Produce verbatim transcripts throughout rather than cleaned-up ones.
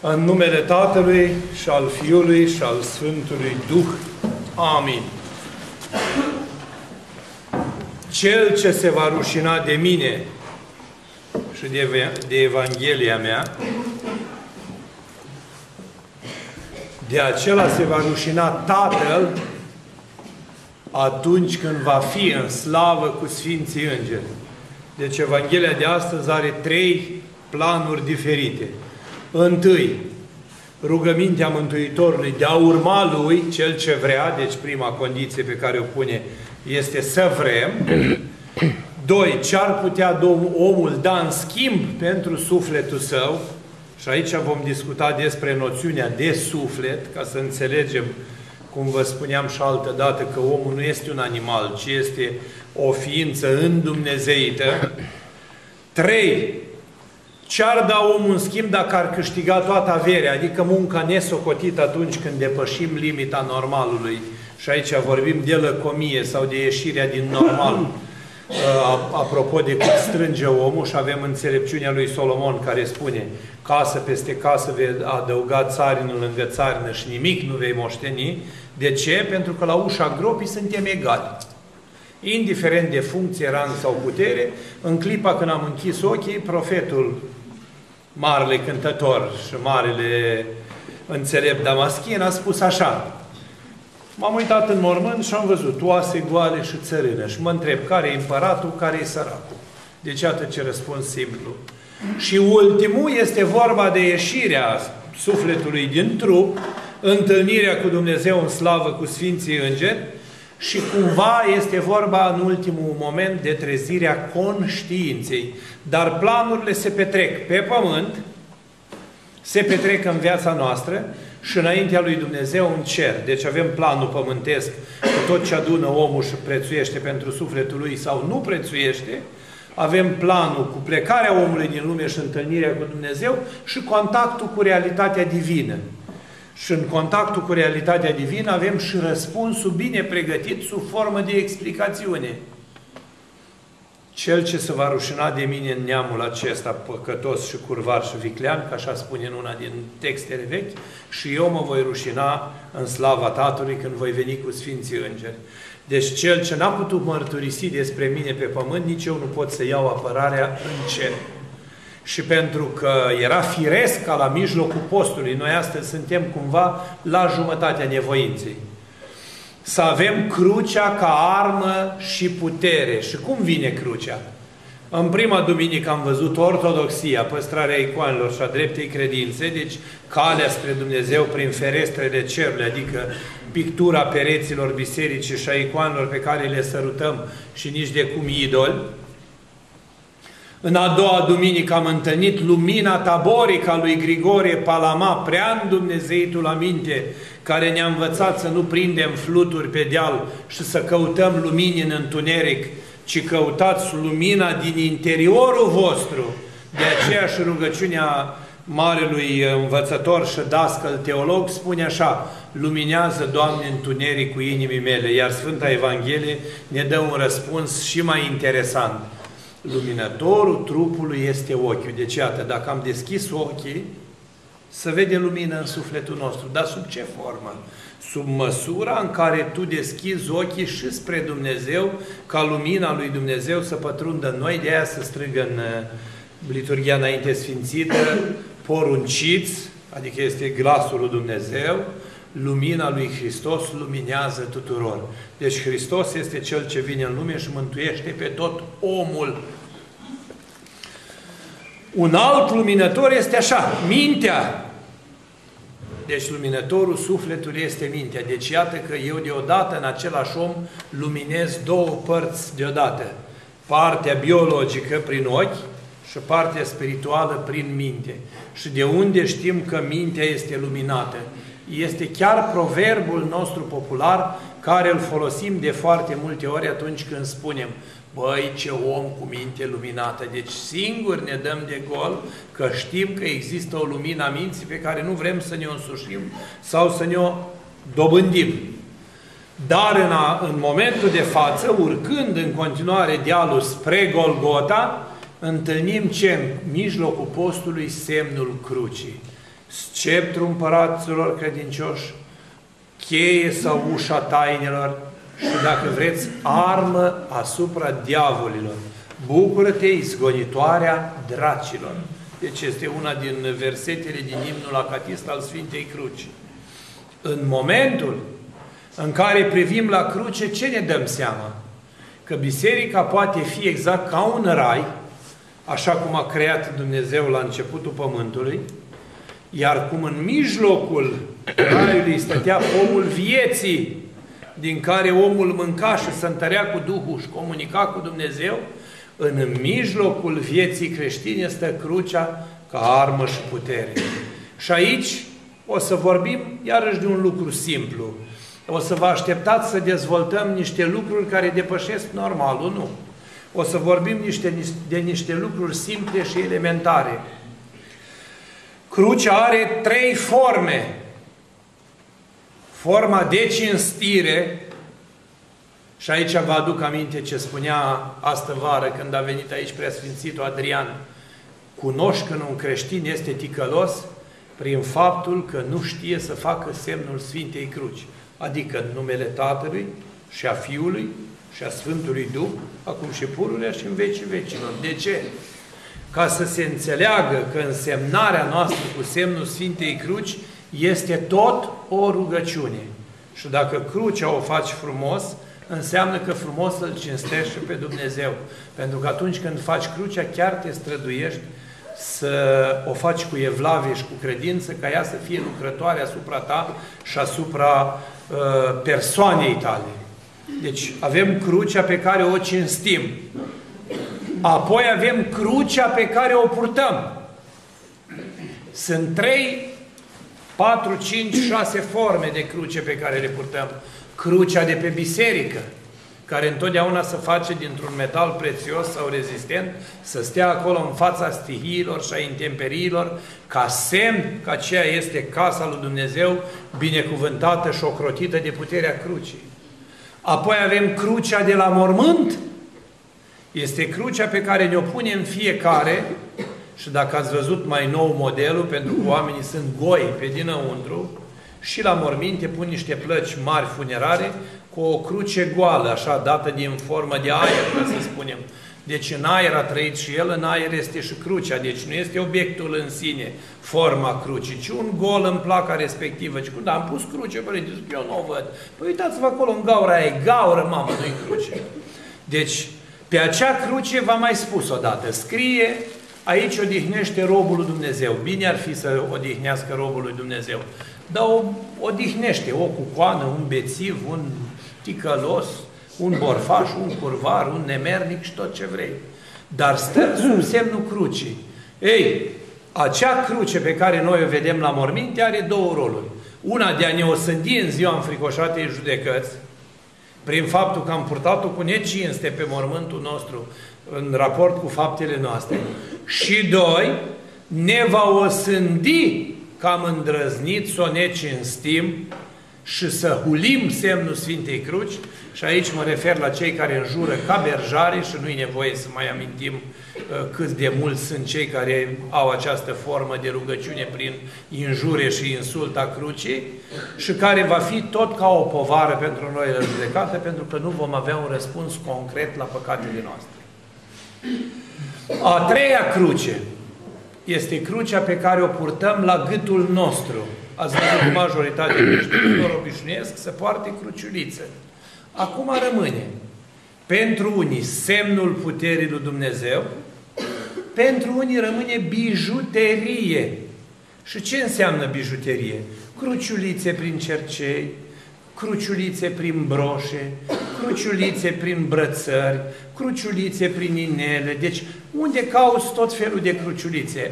În numele Tatălui și al Fiului și al Sfântului Duh. Amin. Cel ce se va rușina de mine și de, de Evanghelia mea, de acela se va rușina Tatăl atunci când va fi în slavă cu Sfinții Îngeri. Deci Evanghelia de astăzi are trei planuri diferite. Întâi, rugămintea Mântuitorului de a urma Lui, cel ce vrea, deci prima condiție pe care o pune este să vrem. Doi, ce ar putea omul da în schimb pentru sufletul său, și aici vom discuta despre noțiunea de suflet, ca să înțelegem, cum vă spuneam și altă dată, că omul nu este un animal, ci este o ființă îndumnezeită. Trei, ce ar da omul în schimb dacă ar câștiga toată averea, adică munca nesocotită atunci când depășim limita normalului. Și aici vorbim de lăcomie sau de ieșirea din normal, apropo de cât strânge omul, și avem înțelepciunea lui Solomon care spune: casă peste casă vei adăuga țarinul lângă țarină și nimic nu vei moșteni. De ce? Pentru că la ușa gropii suntem egali. Indiferent de funcție, rang sau putere, în clipa când am închis ochii, profetul Marele Cântător și Marele Înțelep Damaschin a spus așa: m-am uitat în mormânt și am văzut oase goale și țărână și mă întreb care e împăratul, care e săracul. Deci atât ce răspuns simplu. Și ultimul este vorba de ieșirea sufletului din trup, întâlnirea cu Dumnezeu în slavă cu Sfinții Îngeri, și cumva este vorba în ultimul moment de trezirea conștiinței. Dar planurile se petrec pe pământ, se petrec în viața noastră și înaintea lui Dumnezeu în cer. Deci avem planul pământesc cu tot ce adună omul și prețuiește pentru sufletul lui sau nu prețuiește. Avem planul cu plecarea omului din lume și întâlnirea cu Dumnezeu și contactul cu realitatea divină. Și în contactul cu realitatea divină avem și răspunsul bine pregătit sub formă de explicațiune. Cel ce se va rușina de mine în neamul acesta păcătos și curvar și viclean, ca așa spune în una din textele vechi, și eu mă voi rușina în slava Tatălui când voi veni cu Sfinții Îngeri. Deci cel ce n-a putut mărturisi despre mine pe pământ, nici eu nu pot să iau apărarea în cer. Și pentru că era firesc ca la mijlocul postului, noi astăzi suntem cumva la jumătatea nevoinței. Să avem crucea ca armă și putere. Și cum vine crucea? În prima duminică am văzut ortodoxia, păstrarea icoanelor și a dreptei credințe, deci calea spre Dumnezeu prin ferestrele cerului, adică pictura pereților bisericii și a icoanelor pe care le sărutăm și nici de cum idoli. În a doua duminică am întâlnit lumina taborică a lui Grigore Palama, prea îndumnezeitul aminte, care ne-a învățat să nu prindem fluturi pe deal și să căutăm lumini în întuneric, ci căutați lumina din interiorul vostru. De aceea și rugăciunea marelui învățător și dascăl teolog spune așa: luminează, Doamne, întunericul inimii mele. Iar Sfânta Evanghelie ne dă un răspuns și mai interesant. Luminătorul trupului este ochiul. Deci, iată, dacă am deschis ochii, să vede lumină în sufletul nostru. Dar sub ce formă? Sub măsura în care tu deschizi ochii și spre Dumnezeu, ca lumina lui Dumnezeu să pătrundă în noi. De aia se strigă în liturghia înainte sfințită: porunciți, adică este glasul lui Dumnezeu, lumina lui Hristos luminează tuturor. Deci Hristos este Cel ce vine în lume și mântuiește pe tot omul. Un alt luminător este așa, mintea. Deci luminătorul sufletului este mintea. Deci iată că eu deodată, în același om, luminez două părți deodată. Partea biologică prin ochi și partea spirituală prin minte. Și de unde știm că mintea este luminată? Este chiar proverbul nostru popular, care îl folosim de foarte multe ori atunci când spunem: băi, ce om cu minte luminată! Deci singuri ne dăm de gol că știm că există o lumină a minții pe care nu vrem să ne o însușim sau să ne o dobândim. Dar în, a, în momentul de față, urcând în continuare dealul spre Golgota, întâlnim ce? În mijlocul postului semnul crucii. sceptrul împăraților credincioși, cheie sau ușa tainelor și, dacă vreți, armă asupra diavolilor. Bucură-te, izgonitoarea dracilor. Deci este una din versetele din imnul acatist al Sfintei Cruci. În momentul în care privim la cruce, ce ne dăm seama? Că biserica poate fi exact ca un rai, așa cum a creat Dumnezeu la începutul pământului, iar cum în mijlocul raiului stătea pomul vieții, din care omul mânca și se întărea cu Duhul și comunica cu Dumnezeu, în mijlocul vieții creștine stă crucea ca armă și putere. Și aici o să vorbim iarăși de un lucru simplu. O să vă așteptați să dezvoltăm niște lucruri care depășesc normalul, nu. O să vorbim niște, de niște lucruri simple și elementare. Crucea are trei forme. Forma de cinstire, și aici vă aduc aminte ce spunea astă vară când a venit aici Preasfințitul Adrian. Cunoști când un creștin este ticălos prin faptul că nu știe să facă semnul Sfintei Cruci. Adică în numele Tatălui și a Fiului și a Sfântului Duh, acum și pururea și în vecii vecilor. De ce? Ca să se înțeleagă că însemnarea noastră cu semnul Sfintei Cruci este tot o rugăciune. Și dacă crucea o faci frumos, înseamnă că frumos îl cinstești și pe Dumnezeu. Pentru că atunci când faci crucea, chiar te străduiești să o faci cu evlavie și cu credință, ca ea să fie lucrătoare asupra ta și asupra uh, persoanei tale. Deci avem crucea pe care o cinstim. Apoi avem crucea pe care o purtăm. Sunt trei, patru, cinci, șase forme de cruce pe care le purtăm. Crucea de pe biserică, care întotdeauna se face dintr-un metal prețios sau rezistent, să stea acolo în fața stihiilor și a intemperiilor, ca semn că aceea este casa lui Dumnezeu, binecuvântată și ocrotită de puterea crucii. Apoi avem crucea de la mormânt. Este crucea pe care ne-o punem fiecare, și dacă ați văzut mai nou modelul, pentru că oamenii sunt goi pe dinăuntru, și la morminte pun niște plăci mari funerare cu o cruce goală, așa, dată din formă de aer, ca să spunem. Deci în aer a trăit și el, în aer este și crucea, deci nu este obiectul în sine, forma crucii, ci un gol în placa respectivă. Ci, da, am pus cruce, părinte, eu nu o văd. Păi uitați-vă acolo, în gaura e gaură, mamă, nu-i cruce. Deci, pe acea cruce v-am mai spus odată, scrie: aici odihnește robul lui Dumnezeu. Bine ar fi să odihnească robul lui Dumnezeu. Dar o odihnește, o cucoană, un bețiv, un ticălos, un borfaș, un curvar, un nemernic și tot ce vrei. Dar stă sub semnul crucii. Ei, acea cruce pe care noi o vedem la morminte are două roluri. Una de a ne osândi în ziua înfricoșatei judecăți, prin faptul că am purtat-o cu necinste pe mormântul nostru, în raport cu faptele noastre. Și doi, ne va osândi că am îndrăznit să o necinstim și să hulim semnul Sfintei Cruci. Și aici mă refer la cei care înjură ca berjare, și nu-i nevoie să mai amintim cât de mulți sunt cei care au această formă de rugăciune prin injurie și insult a crucii, și care va fi tot ca o povară pentru noi la judecată, pentru că nu vom avea un răspuns concret la păcatele noastre. A treia cruce este crucea pe care o purtăm la gâtul nostru. Ați văzut că majoritatea creștinilor obișnuiesc să poarte cruciuliță. Acum rămâne pentru unii semnul puterii lui Dumnezeu, pentru unii rămâne bijuterie. Și ce înseamnă bijuterie? Cruciulițe prin cercei, cruciulițe prin broșe, cruciulițe prin brățări, cruciulițe prin inele. Deci, unde cauți tot felul de cruciulițe?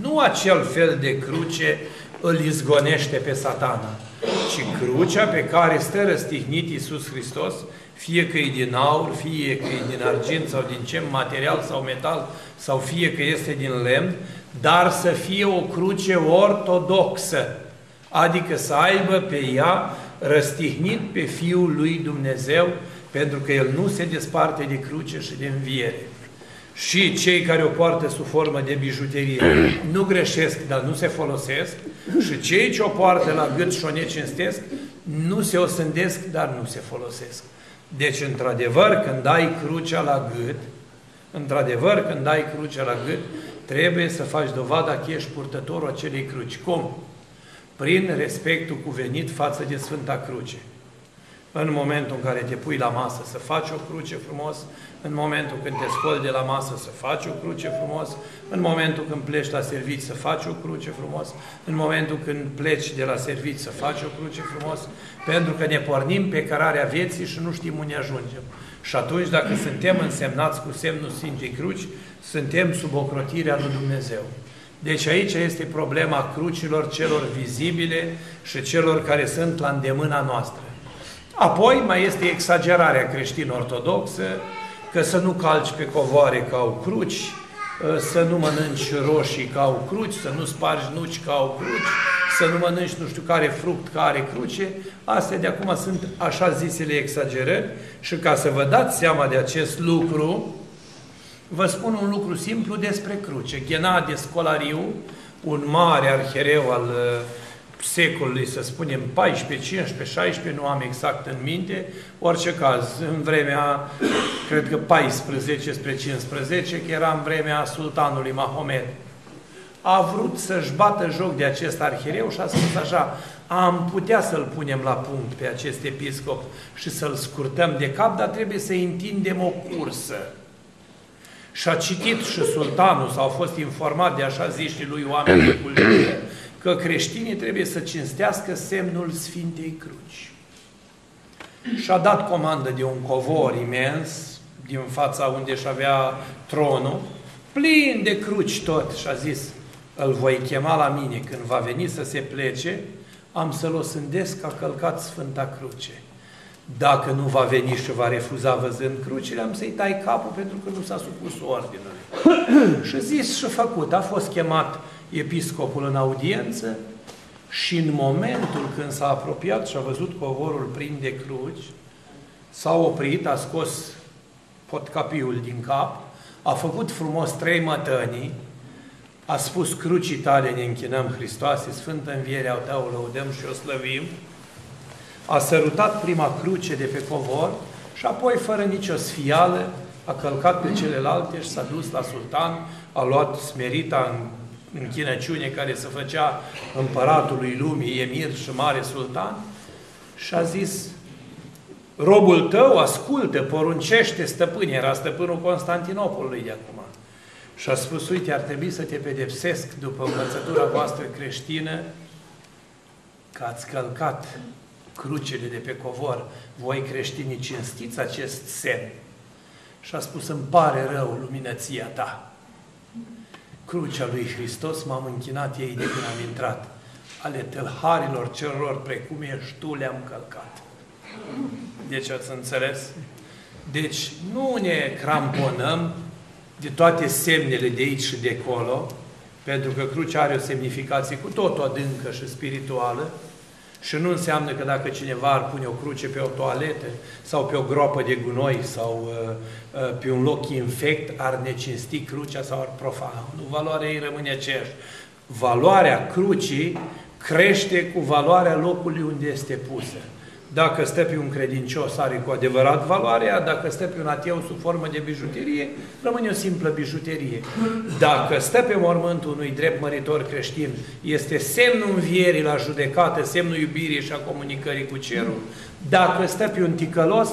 Nu acel fel de cruce îl izgonește pe Satana, ci crucea pe care stă răstihnit Iisus Hristos, fie că e din aur, fie că e din argint sau din ce material sau metal, sau fie că este din lemn, dar să fie o cruce ortodoxă, adică să aibă pe ea răstihnit pe Fiul lui Dumnezeu, pentru că El nu se desparte de cruce și de înviere. și cei care o poartă sub formă de bijuterie nu greșesc, dar nu se folosesc, și cei ce o poartă la gât și o necinstesc, nu se osândesc, dar nu se folosesc. Deci, într-adevăr, când ai crucea la gât, într-adevăr, când ai crucea la gât, trebuie să faci dovada că ești purtătorul acelei cruci. Cum? Prin respectul cuvenit față de Sfânta Cruce. În momentul în care te pui la masă să faci o cruce frumos, în momentul când te scoli de la masă să faci o cruce frumos, în momentul când pleci la servici să faci o cruce frumos, în momentul când pleci de la servici să faci o cruce frumos, pentru că ne pornim pe cărarea vieții și nu știm unde ajungem. Și atunci, dacă suntem însemnați cu semnul Sfintei Cruci, suntem sub ocrotirea lui Dumnezeu. Deci aici este problema crucilor celor vizibile și celor care sunt la îndemâna noastră. Apoi mai este exagerarea creștin-ortodoxă, că să nu calci pe covoare că au cruci, să nu mănânci roșii că au cruci, să nu spargi nuci că au cruci, să nu mănânci nu știu care fruct că are cruce. Astea de acum sunt așa zisele exagerări și ca să vă dați seama de acest lucru, vă spun un lucru simplu despre cruce. Ghenadie Scolariu, un mare arhiereu al secolului, să spunem, paisprezece, cincisprezece, șaisprezece, nu am exact în minte, orice caz, în vremea, cred că paisprezece spre cincisprezece, că era în vremea sultanului Mahomed, a vrut să-și bată joc de acest arhiereu și a spus așa: am putea să-l punem la punct pe acest episcop și să-l scurtăm de cap, dar trebuie să-i întindem o cursă. Și a citit și sultanul, sau a fost informat de așa ziștii lui oameni de cultură, că creștinii trebuie să cinstească semnul Sfintei Cruci. Și a dat comandă de un covor imens, din fața unde își avea tronul, plin de cruci tot, și a zis: îl voi chema la mine când va veni să se plece, am să-l osândesc că a călcat Sfânta Cruce. Dacă nu va veni și va refuza văzând crucile, am să-i tai capul pentru că nu s-a supus ordinului. Și zis și făcut, a fost chemat episcopul în audiență și în momentul când s-a apropiat și a văzut covorul plin de cruci, s-a oprit, a scos potcapiul din cap, a făcut frumos trei mătănii, a spus: crucii tale ne închinăm, Hristoase, Sfântă Învierea ta o lăudăm și o slăvim. A sărutat prima cruce de pe covor și apoi, fără nicio sfială, a călcat pe celelalte și s-a dus la sultan, a luat smerita în închinăciune care se făcea împăratului lumii, emir și mare sultan, și a zis: robul tău ascultă, poruncește, stăpâne, era stăpânul Constantinopolului de acum. Și a spus: uite, ar trebui să te pedepsesc după învățătura voastră creștină că ați călcat crucele de pe covor. Voi creștinii cinstiți acest semn. Și a spus: îmi pare rău, luminăția ta. Crucea lui Hristos m-am închinat ei de când am intrat. Ale tâlharilor celor precum ești tu le-am călcat. Deci ați înțeles? Deci nu ne cramponăm de toate semnele de aici și de acolo, pentru că crucea are o semnificație cu totul adâncă și spirituală. Și nu înseamnă că dacă cineva ar pune o cruce pe o toaletă sau pe o groapă de gunoi sau uh, uh, pe un loc infect, ar necinsti crucea sau ar profana. Nu, valoarea ei rămâne aceeași. Valoarea crucii crește cu valoarea locului unde este pusă. Dacă stă pe un credincios, are cu adevărat valoarea, dacă stă pe un ateu sub formă de bijuterie, rămâne o simplă bijuterie. Dacă stă pe mormântul unui drept măritor creștin, este semnul învierii la judecată, semnul iubirii și a comunicării cu cerul. Dacă stă pe un ticălos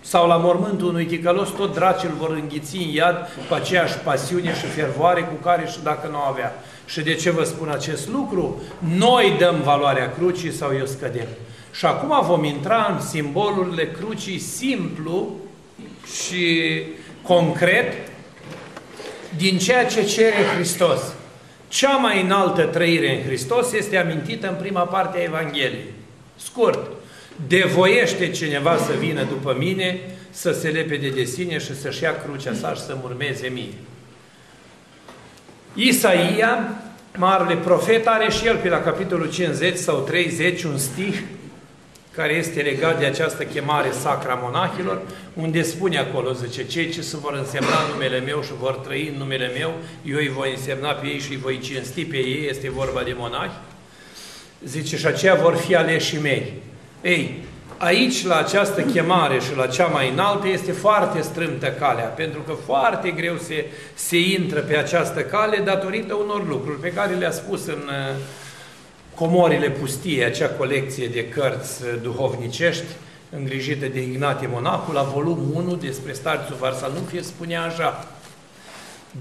sau la mormântul unui ticălos, tot dracii îl vor înghiți în iad cu aceeași pasiune și fervoare cu care și dacă nu o avea. Și de ce vă spun acest lucru? Noi dăm valoarea crucii sau eu scădem. Și acum vom intra în simbolurile crucii simplu și concret din ceea ce cere Hristos. Cea mai înaltă trăire în Hristos este amintită în prima parte a Evangheliei. Scurt. Devoiește cineva să vină după mine, să se lepede de sine și să-și ia crucea sa și să-mi urmeze mie. Isaia, marele profet, are și el pe la capitolul cincizeci sau treizeci un stih care este legat de această chemare sacra monahilor, unde spune acolo, zice, cei ce se vor însemna numele meu și vor trăi în numele meu, eu îi voi însemna pe ei și îi voi cinsti pe ei, este vorba de monahi, zice, și aceia vor fi aleșii mei. Ei, aici, la această chemare și la cea mai înaltă, este foarte strâmtă calea, pentru că foarte greu se, se intră pe această cale datorită unor lucruri pe care le-a spus în Comorile pustie, acea colecție de cărți duhovnicești, îngrijită de Ignatie Monahul, la volumul unu despre Starțul Varsanofie, spunea așa,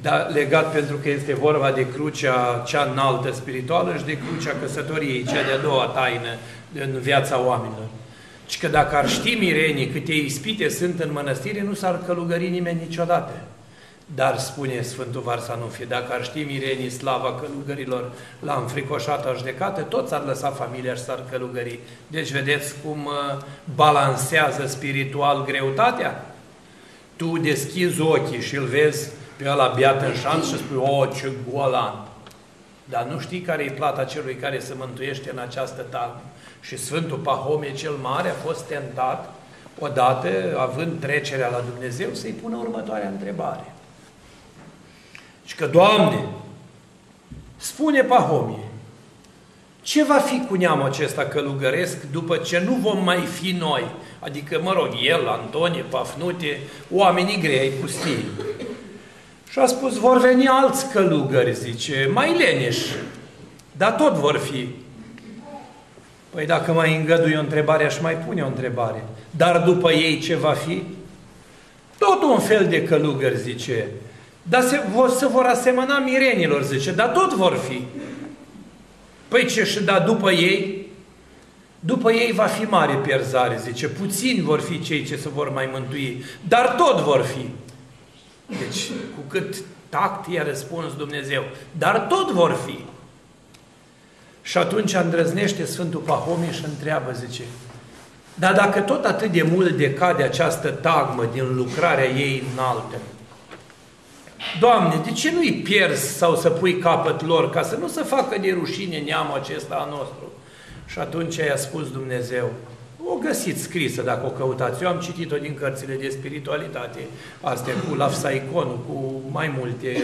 dar legat pentru că este vorba de crucea cea înaltă spirituală și de crucea căsătoriei, cea de-a doua taină în viața oamenilor. Și că dacă ar ști mirenii câte ispite sunt în mănăstire, nu s-ar călugări nimeni niciodată. Dar, spune Sfântul Varsanofie, dacă ar ști mirenii slava călugărilor la înfricoșata judecată, toți ar lăsa familia și s-ar călugări. Deci vedeți cum balansează spiritual greutatea? Tu deschizi ochii și îl vezi pe ăla beat în șanț și spui, o, ce golan! Dar nu știi care e plata celui care se mântuiește în această talpă. Și Sfântul Pahomie cel Mare a fost tentat, odată, având trecerea la Dumnezeu, să-i pună următoarea întrebare. Și că, Doamne, spune Pahomie, ce va fi cu neamul acesta călugăresc după ce nu vom mai fi noi? Adică, mă rog, el, Antonie, Pafnute, oamenii grei ai pustii. Și a spus, vor veni alți călugări, zice, mai leneși, dar tot vor fi. Păi dacă mai îngădui o întrebare, aș mai pune o întrebare. Dar după ei ce va fi? Tot un fel de călugări, zice, dar se vor, se vor asemăna mirenilor, zice, dar tot vor fi. Păi ce și da după ei? După ei va fi mare pierzare, zice, puțini vor fi cei ce se vor mai mântui, dar tot vor fi. Deci, cu cât tact i-a răspuns Dumnezeu, dar tot vor fi. Și atunci îndrăznește Sfântul Pahomie și întreabă, zice, dar dacă tot atât de mult decade această tagmă din lucrarea ei înaltă, Doamne, de ce nu-i pierzi sau să pui capăt lor, ca să nu se facă de rușine neamul acesta al nostru? Și atunci i-a spus Dumnezeu, o găsiți scrisă dacă o căutați. Eu am citit-o din cărțile de spiritualitate, astea cu Lafsaiconu, cu mai multe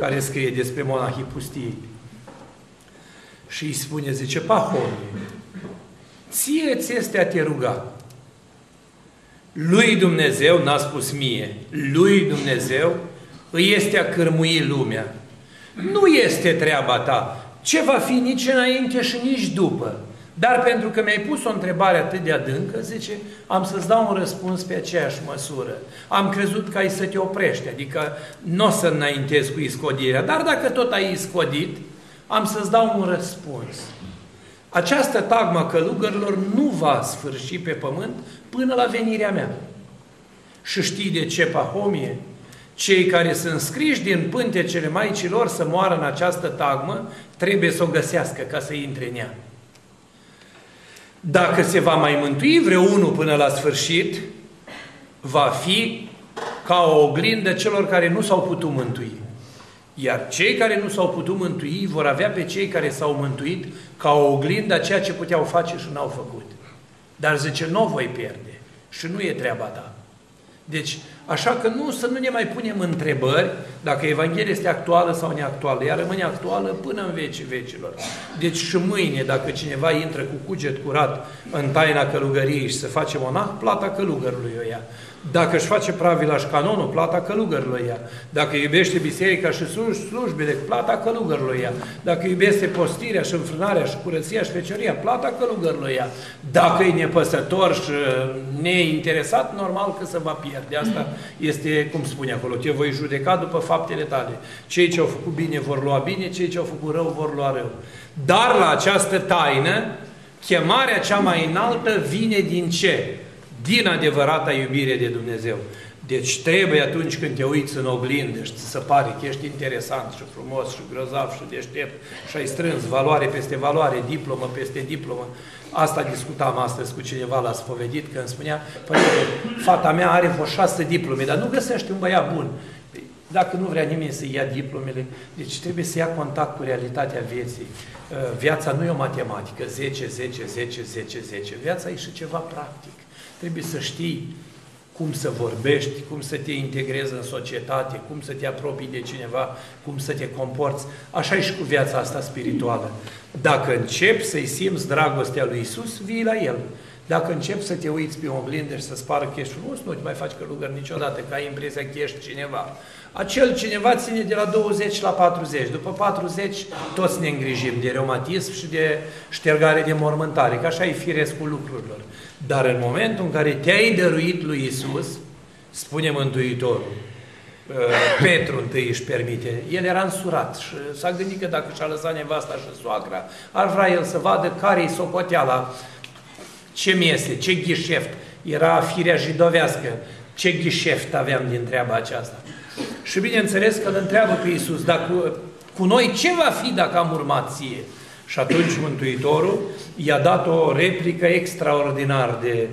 care scrie despre monahii pustii. Și îi spune, zice, Pahomie, ție ți este a te ruga. Lui Dumnezeu, n-a spus mie, lui Dumnezeu îi este a cârmui lumea. Nu este treaba ta, ce va fi nici înainte și nici după. Dar pentru că mi-ai pus o întrebare atât de adâncă, zice, am să-ți dau un răspuns pe aceeași măsură. Am crezut că ai să te oprești, adică nu o să înaintezi cu iscodirea, dar dacă tot ai iscodit, am să-ți dau un răspuns. Această tagmă călugărilor nu va sfârși pe pământ până la venirea mea. Și știi de ce, Pahomie? Cei care sunt scriși din pântecele maicilor să moară în această tagmă, trebuie să o găsească ca să intre în ea. Dacă se va mai mântui vreunul până la sfârșit, va fi ca o oglindă celor care nu s-au putut mântui. Iar cei care nu s-au putut mântui vor avea pe cei care s-au mântuit ca o oglindă a ceea ce puteau face și n-au făcut. Dar zice, nu o voi pierde și nu e treaba ta. Deci, așa că nu să nu ne mai punem întrebări dacă Evanghelia este actuală sau neactuală. Ea rămâne actuală până în vecii vecilor. Deci și mâine, dacă cineva intră cu cuget curat în taina călugăriei și se face monah, plata călugărului o ia. Dacă își face pravila și canonul, plata călugărului o ia. Dacă iubește biserica și slujbele, plata călugărului o ia. Dacă iubește postirea și înfrânarea și curăția și fecioria, plata călugărului o ia. Dacă e nepăsător și neinteresat, normal că se va pierde. Asta este, cum spune acolo, te voi judeca după faptele tale. Cei ce au făcut bine vor lua bine, cei ce au făcut rău vor lua rău. Dar la această taină, chemarea cea mai înaltă vine din ce? Din adevărata iubire de Dumnezeu. Deci trebuie atunci când te uiți în oglindă și ți se pare că ești interesant și frumos și grozav și deștept și ai strâns valoare peste valoare, diplomă peste diplomă. Asta discutam astăzi cu cineva la spovedit când spunea, părinte, fata mea are vreo șase diplome, dar nu găsește un băiat bun. Dacă nu vrea nimeni să ia diplomele, deci trebuie să ia contact cu realitatea vieții. Viața nu e o matematică, zece, zece, zece, zece, zece. Viața e și ceva practic. Trebuie să știi cum să vorbești, cum să te integrezi în societate, cum să te apropii de cineva, cum să te comporți. Așa e și cu viața asta spirituală. Dacă începi să-i simți dragostea lui Iisus, vii la El. Dacă începi să te uiți pe o oglindă și să spară că ești frumos, nu te mai faci călugări niciodată, că ai impresia că ești cineva. Acel cineva ține de la douăzeci la patruzeci. După patruzeci, toți ne îngrijim de reumatism și de ștergare de mormântare, că așa e firesc cu lucrurilor. Dar în momentul în care te-ai dăruit lui Iisus, spune Mântuitorul, Petru întâi își permite, el era însurat și s-a gândit că dacă și-a lăsat nevasta și soacra, ar vrea el să vadă care-i socoteala, ce miese, ce ghișeft, era firea jidovească, ce ghișeft aveam din treaba aceasta. Și bineînțeles că îl întreabă pe Iisus, dacă cu noi ce va fi dacă am urmat ție? Și atunci Mântuitorul i-a dat o replică extraordinar de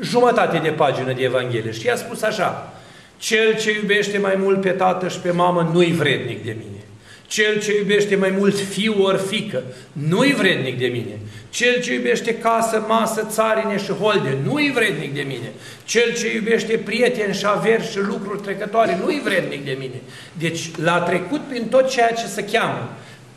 jumătate de pagină de Evanghelie și i-a spus așa: cel ce iubește mai mult pe tată și pe mamă nu-i vrednic de mine. Cel ce iubește mai mult fiu ori fică nu-i vrednic de mine. Cel ce iubește casă, masă, țarine și holde nu-i vrednic de mine. Cel ce iubește prieteni și averi și lucruri trecătoare nu-i vrednic de mine. Deci l-a trecut prin tot ceea ce se cheamă.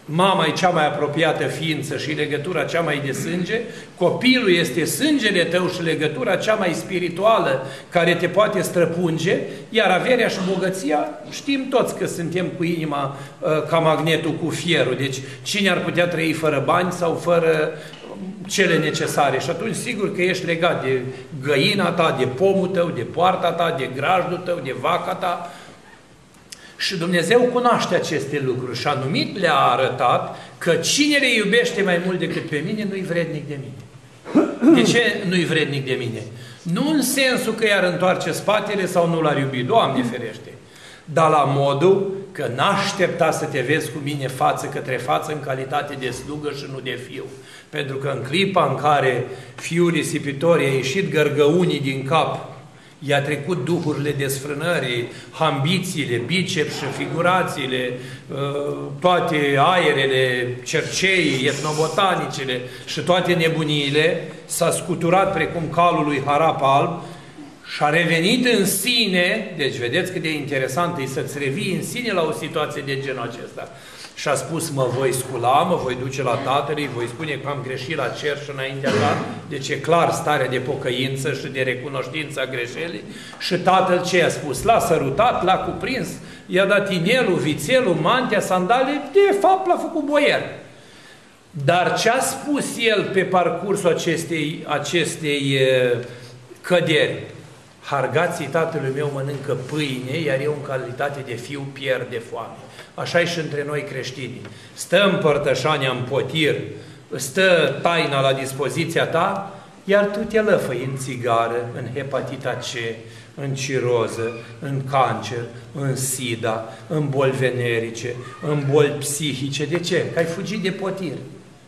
Mama e cea mai apropiată ființă și legătura cea mai de sânge, copilul este sângele tău și legătura cea mai spirituală care te poate străpunge, iar averea și bogăția știm toți că suntem cu inima ca magnetul cu fierul, deci cine ar putea trăi fără bani sau fără cele necesare și atunci sigur că ești legat de găina ta, de pomul tău, de poarta ta, de grajdul tău, de vaca ta. Și Dumnezeu cunoaște aceste lucruri și anumit le-a arătat că cine le iubește mai mult decât pe mine nu-i vrednic de mine. De ce nu-i vrednic de mine? Nu în sensul că i-ar întoarce spatele sau nu l-ar iubi, Doamne ferește, dar la modul că n-aștepta să te vezi cu mine față către față în calitate de slugă și nu de fiu. Pentru că în clipa în care fiul risipitor i-a ieșit gărgăunii din cap, i-a trecut duhurile desfrânării, ambițiile, biceps și figurațiile, toate aerele, cerceii, etnobotanicele și toate nebuniile, s-a scuturat precum calul lui Harap Alb și a revenit în sine, deci vedeți cât de interesant e să-ți revii în sine la o situație de genul acesta. Și a spus, mă voi scula, mă voi duce la Tatăl, îi voi spune că am greșit la cer și înaintea ta, deci e clar starea de pocăință și de recunoștința greșelii. Și Tatăl ce i-a spus? L-a sărutat, l-a cuprins, i-a dat inelul, vițelul, mantea, sandale, de fapt l-a făcut boier. Dar ce a spus el pe parcursul acestei, acestei căderi? Hargații Tatălui meu mănâncă pâine, iar eu în calitate de fiu pierd de foame. Așa e și între noi creștini. Stă împărtășania în potir, stă taina la dispoziția ta, iar tu te lăfăi în țigară, în hepatita C, în ciroză, în cancer, în sida, în boli venerice, în boli psihice. De ce? Că ai fugit de potir.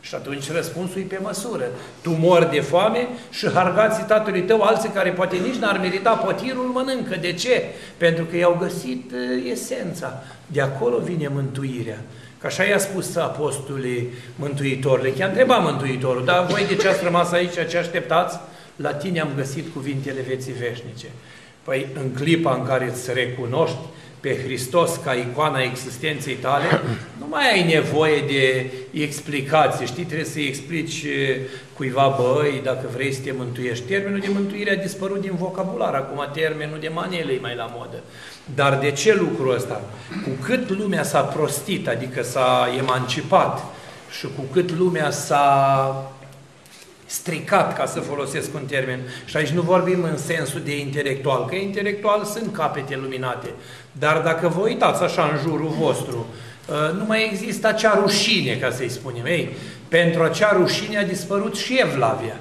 Și atunci răspunsul e pe măsură. Tu mori de foame și hargații tatălui tău, alții care poate nici n-ar merita potirul, mănâncă. De ce? Pentru că i-au găsit esența. De acolo vine mântuirea. Că așa i-a spus apostolii Mântuitorului. Chiar întreba Mântuitorul, dar voi de ce ați rămas aici, ce așteptați? La tine am găsit cuvintele vieții veșnice. Păi în clipa în care îți recunoști pe Hristos ca icoana existenței tale, nu mai ai nevoie de explicații. Știi, trebuie să-i explici cuiva, băi, dacă vrei să te mântuiești. Termenul de mântuire a dispărut din vocabular. Acum termenul de manele e mai la modă. Dar de ce lucrul ăsta? Cu cât lumea s-a prostit, adică s-a emancipat și cu cât lumea s-a stricat, ca să folosesc un termen. Și aici nu vorbim în sensul de intelectual, că intelectual sunt capete luminate. Dar dacă vă uitați așa în jurul vostru, nu mai există acea rușine, ca să-i spunem. Ei, pentru acea rușine a dispărut și evlavia.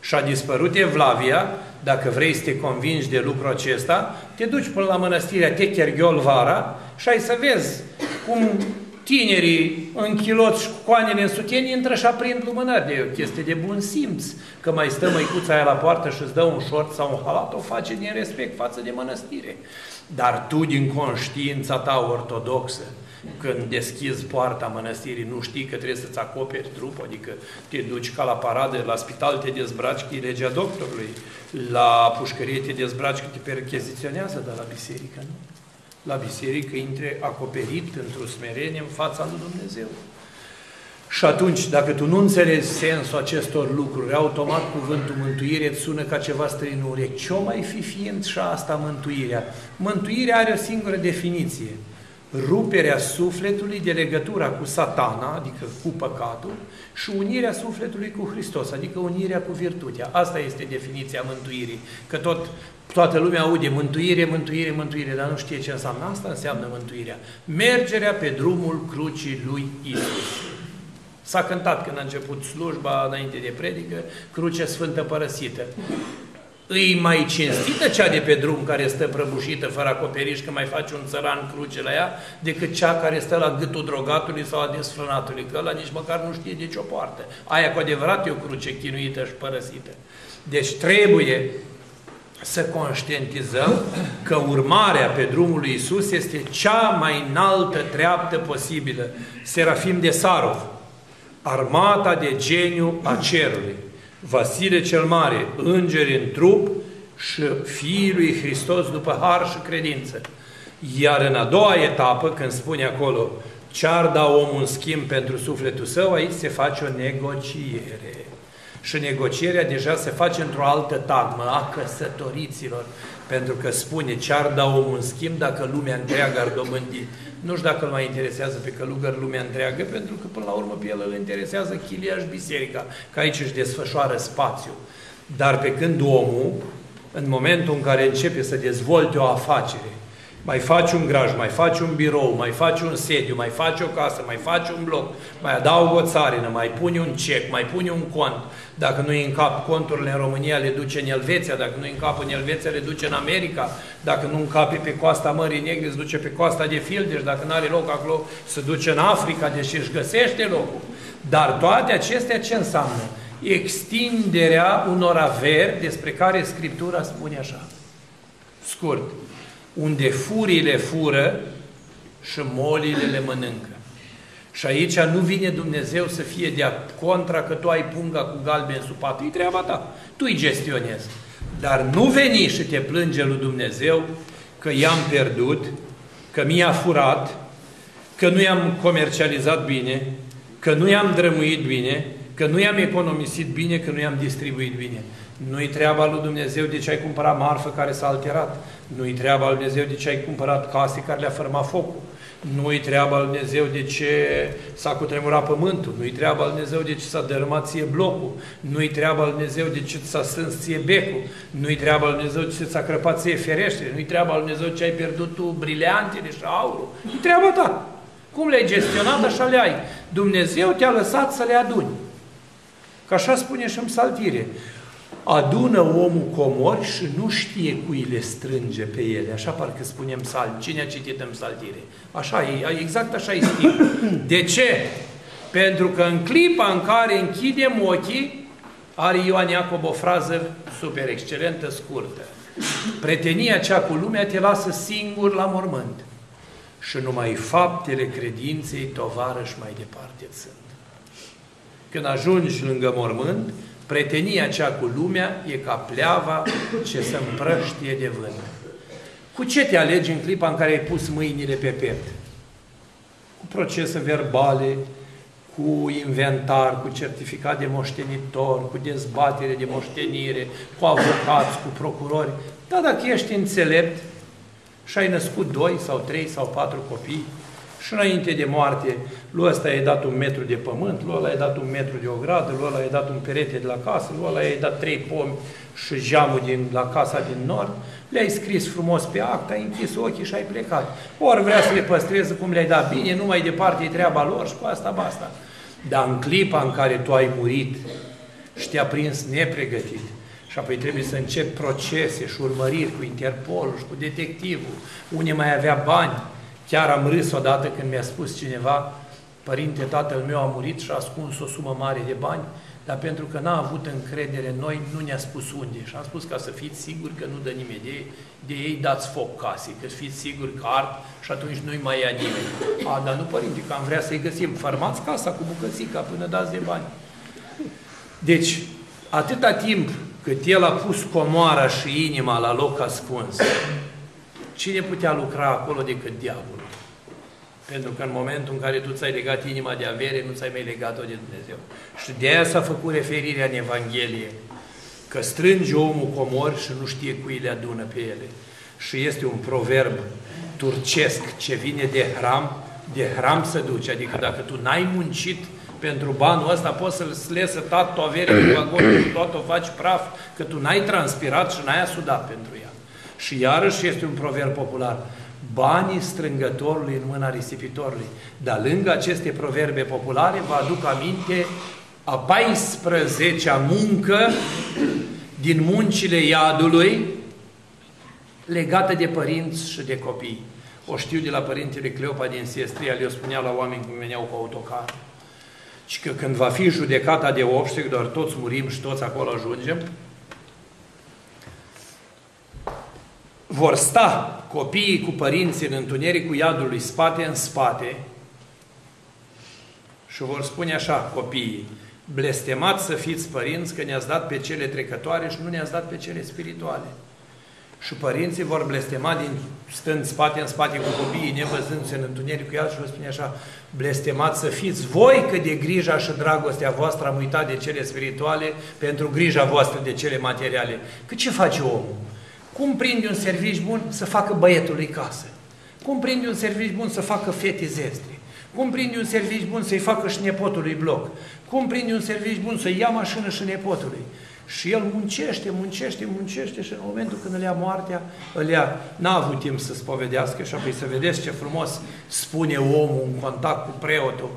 Și a dispărut evlavia, dacă vrei să te convingi de lucrul acesta, te duci până la mănăstirea Techerghiol vara și ai să vezi cum tinerii în chiloți și cu coanele în suteni intră și aprind lumânări. De o chestie de bun simț. Că mai stă măicuța aia la poartă și îți dă un șort sau un halat, o face din respect față de mănăstire. Dar tu, din conștiința ta ortodoxă, când deschizi poarta mănăstirii, nu știi că trebuie să-ți acoperi trupul, adică te duci ca la paradă, la spital te dezbraci, că e legea doctorului, la pușcărie te dezbraci, că te percheziționează, dar la biserică nu. La biserică intre acoperit într-o smerenie în fața lui Dumnezeu. Și atunci, dacă tu nu înțelegi sensul acestor lucruri, automat cuvântul mântuire îți sună ca ceva străin în urechi. Ce-o mai fi fiind și asta mântuirea? Mântuirea are o singură definiție. Ruperea sufletului de legătura cu satana, adică cu păcatul, și unirea sufletului cu Hristos, adică unirea cu virtutea. Asta este definiția mântuirii. Că tot, toată lumea aude mântuire, mântuire, mântuire, dar nu știe ce înseamnă. Asta înseamnă mântuirea. Mergerea pe drumul crucii lui Isus. S-a cântat când a început slujba, înainte de predică, Cruce Sfântă Părăsită. Îi mai cinstită cea de pe drum care stă prăbușită, fără acoperiș, că mai face un țăran cruce la ea, decât cea care stă la gâtul drogatului sau a desfrânatului, că ăla nici măcar nu știe de ce o poartă. Aia cu adevărat e o cruce chinuită și părăsită. Deci trebuie să conștientizăm că urmarea pe drumul lui Isus este cea mai înaltă treaptă posibilă. Serafim de Sarov, armata de geniu a cerului, Vasile cel Mare, îngeri în trup și Fiii lui Hristos după har și credință. Iar în a doua etapă, când spune acolo ce-ar da omul în schimb pentru sufletul său, aici se face o negociere. Și negocierea deja se face într-o altă tagmă, a căsătoriților, pentru că spune ce-ar da omul în schimb dacă lumea întreagă ar dobândi. Nu știu dacă îl mai interesează pe călugăr lumea întreagă, pentru că până la urmă pe el îl interesează chilia și biserica, că aici își desfășoară spațiu. Dar pe când omul, în momentul în care începe să dezvolte o afacere, mai faci un graj, mai faci un birou, mai faci un sediu, mai faci o casă, mai faci un bloc, mai adaug o țarină, mai puni un cec, mai puni un cont. Dacă nu-i în cap conturile în România, le duce în Elveția. Dacă nu-i în cap în Elveția, le duce în America. Dacă nu încape pe coasta Mării Negre, se duce pe coasta de Fildeș. Dacă nu are loc acolo, se duce în Africa, deși își găsește locul. Dar toate acestea ce înseamnă? Extinderea unor averi despre care Scriptura spune așa. Scurt. Unde furile fură și molile le mănâncă. Și aici nu vine Dumnezeu să fie de contra că tu ai punga cu galben sub pat. E treaba ta. Tu îi gestionezi. Dar nu veni și te plânge lui Dumnezeu că i-am pierdut, că mi-a furat, că nu i-am comercializat bine, că nu i-am drămuit bine, că nu i-am economisit bine, că nu i-am distribuit bine. Nu-i treaba lui Dumnezeu de ce ai cumpărat marfă care s-a alterat. Nu-i treaba lui Dumnezeu de ce ai cumpărat case care le-a fermat focul. Nu-i treaba lui Dumnezeu de ce s-a cutremurat pământul. Nu-i treaba lui Dumnezeu de ce s-a dărâmat ție blocul. Nu-i treaba lui Dumnezeu de ce s-a sâns ție becul. Nu-i treaba lui Dumnezeu de ce s-a crăpat ție fereștele. Nu-i treaba lui Dumnezeu de ce ai pierdut tu briliantele și aurul. E treaba ta. Cum le-ai gestionat, așa le ai. Dumnezeu te-a lăsat să le aduni. Că așa spune și în Psaltire. Adună omul comori și nu știe cui le strânge pe ele. Așa parcă spunem psalm. Cine a citit în Psaltire? Așa e, exact așa e stil. De ce? Pentru că în clipa în care închidem ochii, are Ioan Iacob o frază super excelentă, scurtă. Prietenia cea cu lumea te lasă singur la mormânt. Și numai faptele credinței, tovarăși, mai departe sunt. Când ajungi lângă mormânt, prietenia cea cu lumea e ca pleava ce se împrăștie de vânt. Cu ce te alegi în clipa în care ai pus mâinile pe piept? Cu procese verbale, cu inventar, cu certificat de moștenitor, cu dezbatere de moștenire, cu avocați, cu procurori. Dar dacă ești înțelept și ai născut doi sau trei sau patru copii, și înainte de moarte, lui ăsta i-ai dat un metru de pământ, lui ăla i-ai dat un metru de ogradă, lui ăla i-ai dat un perete de la casă, lui ăla i-ai dat trei pomi și geamul din, la casa din nord, le-ai scris frumos pe act, ai închis ochii și ai plecat. Ori vrea să le păstreze cum le-ai dat bine, nu mai departe e treaba lor și cu asta, basta. Dar în clipa în care tu ai murit și te-a prins nepregătit, și apoi trebuie să încep procese și urmăriri cu Interpolul și cu detectivul, unde mai avea bani, Chiar am râs odată când mi-a spus cineva: părinte, tatăl meu a murit și a ascuns o sumă mare de bani, dar pentru că n-a avut încredere în noi, nu ne-a spus unde. Și am spus: ca să fiți siguri că nu dă nimeni de ei, de ei dați foc casei, că fiți siguri că ard și atunci nu-i mai ia nimeni. A, dar nu, părinte, că am vrea să-i găsim. Farmați casa cu bucățica până dați de bani. Deci, atâta timp cât el a pus comoara și inima la loc ascuns, cine putea lucra acolo decât diavolul? Pentru că în momentul în care tu ți-ai legat inima de avere, nu ți-ai mai legat-o de Dumnezeu. Și de aia s-a făcut referirea în Evanghelie, că strânge omul comori și nu știe cui le adună pe ele. Și este un proverb turcesc: ce vine de hram, de hram se duce. Adică dacă tu n-ai muncit pentru banul ăsta, poți să-l slesă tot o avere cu vagonul și tot o faci praf, că tu n-ai transpirat și n-ai asudat pentru ea. Și iarăși este un proverb popular: banii strângătorului în mâna risipitorului. Dar lângă aceste proverbe populare vă aduc aminte a paisprezecea muncă din muncile iadului legată de părinți și de copii. O știu de la părintele Cleopa din Siestria, le-o spunea la oameni cum veneau cu autocar, și că când va fi judecata de obște, doar toți murim și toți acolo ajungem, vor sta copiii cu părinții în întunericul iadului, spate în spate, și vor spune așa copiii: blestemați să fiți, părinți, că ne-ați dat pe cele trecătoare și nu ne-ați dat pe cele spirituale. Și părinții vor blestema din, stând spate în spate cu copiii, nevăzându-se în întunericul iadului, și vor spune așa: blestemați să fiți voi, că de grija și dragostea voastră am uitat de cele spirituale pentru grija voastră de cele materiale. Că ce face omul? Cum prinde un serviciu bun? Să facă băietului casă. Cum prinde un serviciu bun? Să facă fete zestre. Cum prinde un serviciu bun? Să-i facă și nepotului bloc. Cum prinde un serviciu bun? Să-i ia mașină și nepotului. Și el muncește, muncește, muncește și în momentul când îl ia moartea, îl ia. N-a avut timp să spovedească. Și apoi să vedeți ce frumos spune omul în contact cu preotul.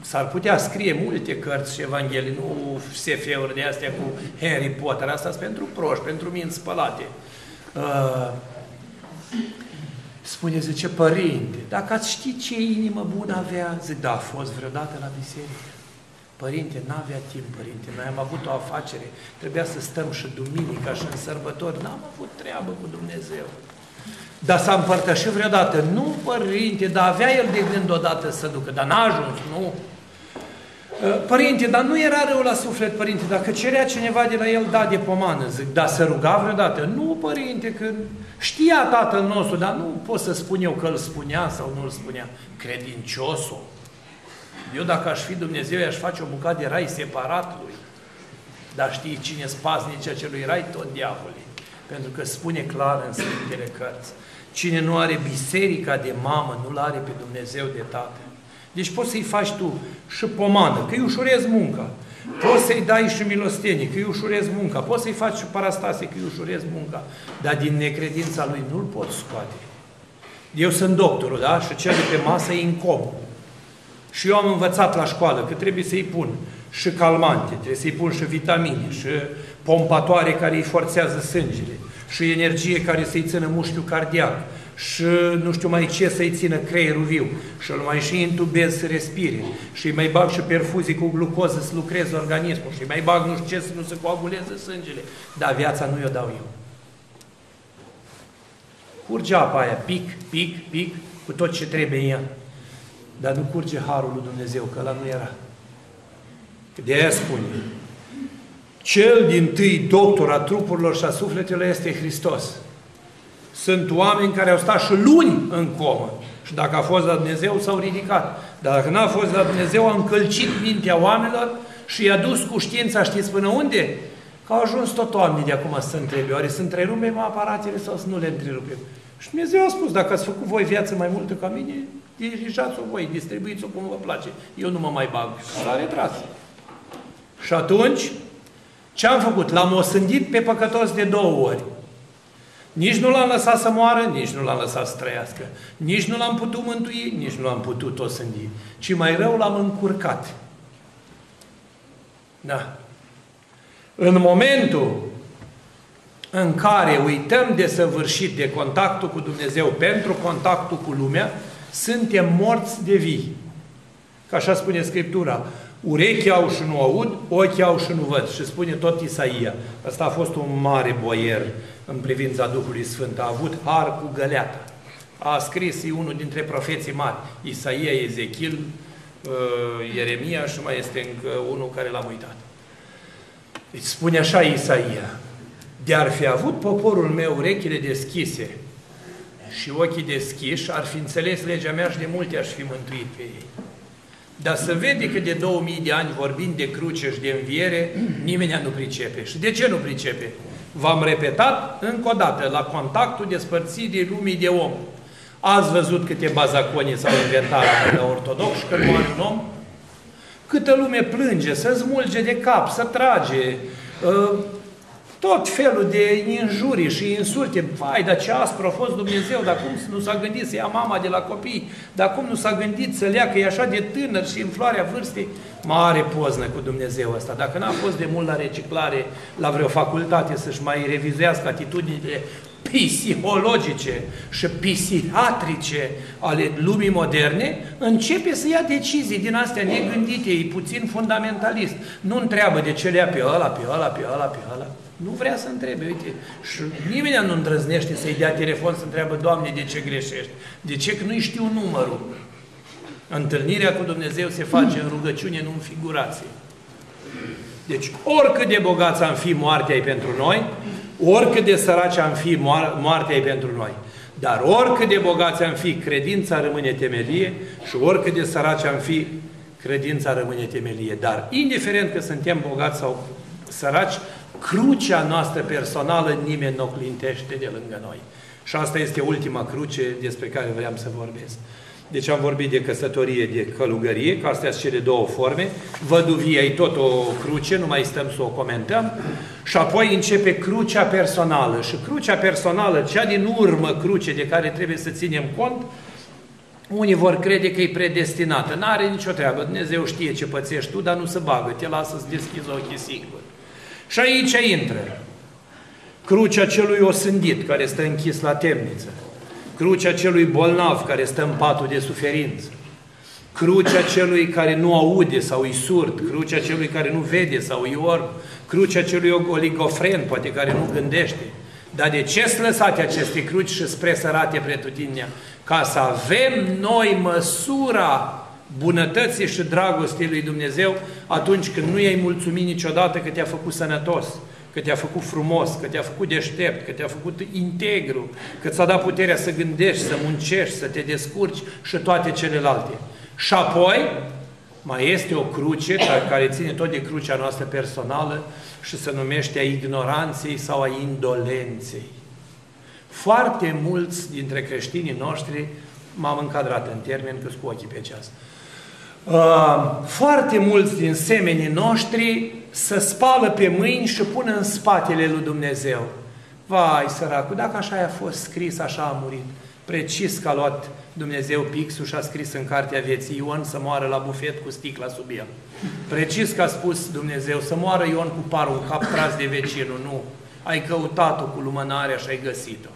S-ar putea scrie multe cărți și evanghelii, nu S F-uri de astea cu Harry Potter. Asta sunt pentru proști, pentru minți spălate. Uh, spune, zice: părinte, dacă ați ști ce inimă bună avea, zic, da, a fost vreodată la biserică? Părinte, n-avea timp, părinte, noi am avut o afacere, trebuia să stăm și duminica și în sărbători, n-am avut treabă cu Dumnezeu. Dar s-a împărtășit vreodată? Nu, părinte, dar avea el de gând odată să ducă, dar n-a ajuns, nu? Părinte, dar nu era rău la suflet, părinte, dacă cerea cineva de la el, da, de pomană, zic, dar se ruga vreodată? Nu, părinte, că știa tatăl nostru, dar nu pot să spun eu că îl spunea sau nu îl spunea. Credinciosul. Eu, dacă aș fi Dumnezeu, i-aș face o bucată de rai separat lui. Dar știi cine spaznice acelui rai? Tot diavolii. Pentru că spune clar în Sfântele Cărți: cine nu are biserica de mamă, nu-l are pe Dumnezeu de tată. Deci poți să-i faci tu și pomană, că-i ușurezi munca. Poți să-i dai și milostenie, că-i ușurezi munca. Poți să-i faci și parastase, că-i ușurezi munca. Dar din necredința lui nu-l poți scoate. Eu sunt doctorul, da? Și cel de pe masă e incom. Și eu am învățat la școală că trebuie să-i pun și calmante, trebuie să-i pun și vitamine, și pompatoare care îi forțează sângele, și energie care să-i țină mușchiul cardiac, și nu știu mai ce să-i țină creierul viu, și îl mai și intubez să respire, și îi mai bag și perfuzii cu glucoză să lucrez organismul, și îi mai bag nu știu ce să nu se coaguleze sângele. Dar viața nu i-o dau eu. Curge apa aia, pic, pic, pic, cu tot ce trebuie în ea. Dar nu curge harul lui Dumnezeu, că ăla nu era. De aia spune: cel din tâi doctor a trupurilor și a sufletelor este Hristos. Sunt oameni care au stat și luni în comă. Și dacă a fost la Dumnezeu, s-au ridicat. Dar dacă n-a fost la Dumnezeu, a încălcit mintea oamenilor și i-a dus cu știința, știți până unde? Că au ajuns tot oamenii de acum să se întrebe: oare să întrerupem aparatele sau să nu le întrerupem? Și Dumnezeu a spus: dacă ați făcut voi viață mai multă ca mine, dirijați-o voi, distribuiți-o cum vă place. Eu nu mă mai bag. S-a retras. Și atunci, ce am făcut? L-am osândit pe păcătos de două ori. Nici nu l-am lăsat să moară, nici nu l-am lăsat să trăiască. Nici nu l-am putut mântui, nici nu l-am putut osândi. Ci mai rău, l-am încurcat. Da. În momentul în care uităm desăvârșit de contactul cu Dumnezeu pentru contactul cu lumea, suntem morți de vii. Că așa spune Scriptura. Urechi au și nu aud, ochi au și nu văd. Și spune tot Isaia. Asta a fost un mare boier în privința Duhului Sfânt. A avut har cu găleata. A scris unul dintre profeții mari. Isaia, Ezechiel, Ieremia și mai este încă unul care l-am uitat. Îi spune așa Isaia. De-ar fi avut poporul meu urechile deschise și ochii deschiși, ar fi înțeles legea mea și de multe aș fi mântuit pe ei. Dar să vede că de două mii de ani, vorbind de cruce și de înviere, nimeni nu pricepe. Și de ce nu pricepe? V-am repetat încă o dată, la contactul despărțirii lumii de om. Ați văzut câte bazaconii s-au inventat de ortodox și că nu are un om? Câtă lume plânge, se smulge de cap, se trage, tot felul de injurii și insulte. Vai, dar ce aspru a fost Dumnezeu, dar cum nu s-a gândit să ia mama de la copii, dar cum nu s-a gândit să lea, că e așa de tânăr și în floarea vârstei. Mare poznă cu Dumnezeu ăsta. Dacă n-a fost de mult la reciclare, la vreo facultate, să-și mai revizuiască atitudinile psihologice și psihiatrice ale lumii moderne, începe să ia decizii din astea negândite, e puțin fundamentalist. Nu întreabă de ce le ia pe ăla, pe ăla, pe ăla, pe ăla. Nu vrea să întrebe, uite, și nimeni nu îndrăznește să-i dea telefon să întreabă, Doamne, de ce greșești? De ce? Că nu-i știu numărul. Întâlnirea cu Dumnezeu se face în rugăciune, nu în figurație. Deci, oricât de bogați am fi, moartea e pentru noi, oricât de săraci am fi, moartea e pentru noi. Dar oricât de bogați am fi, credința rămâne temelie și oricât de săraci am fi, credința rămâne temelie. Dar, indiferent că suntem bogați sau săraci, crucea noastră personală nimeni nu o clintește de lângă noi. Și asta este ultima cruce despre care vreau să vorbesc. Deci am vorbit de căsătorie, de călugărie, că astea sunt cele două forme. Văduvia e tot o cruce, nu mai stăm să o comentăm. Și apoi începe crucea personală. Și crucea personală, cea din urmă cruce de care trebuie să ținem cont, unii vor crede că e predestinată. N-are nicio treabă. Dumnezeu știe ce pățești tu, dar nu se bagă. Te lasă să deschizi ochii singur. Și aici intră crucea celui osândit, care stă închis la temniță, crucea celui bolnav, care stă în patul de suferință, crucea celui care nu aude sau e surd, crucea celui care nu vede sau e orb, crucea celui oligofren, poate care nu gândește. Dar de ce să lăsați aceste cruci și spre sărate pretutinea? Ca să avem noi măsura bunătății și dragostei lui Dumnezeu atunci când nu i-ai mulțumit niciodată că te-a făcut sănătos, că te-a făcut frumos, că te-a făcut deștept, că te-a făcut integru, că ți-a dat puterea să gândești, să muncești, să te descurci și toate celelalte. Și apoi mai este o cruce care ține tot de crucea noastră personală și se numește a ignoranței sau a indolenței. Foarte mulți dintre creștinii noștri, m-am încadrat în termen că-s cu ochii pe ceas, foarte mulți din semenii noștri se spală pe mâini și pun în spatele lui Dumnezeu. Vai, săracul, dacă așa a fost scris, așa a murit. Precis că a luat Dumnezeu pixul și a scris în cartea vieții Ion să moară la bufet cu sticla sub el. Precis că a spus Dumnezeu să moară Ion cu parul în cap tras de vecinul. Nu, ai căutat-o cu lumânarea și ai găsit-o.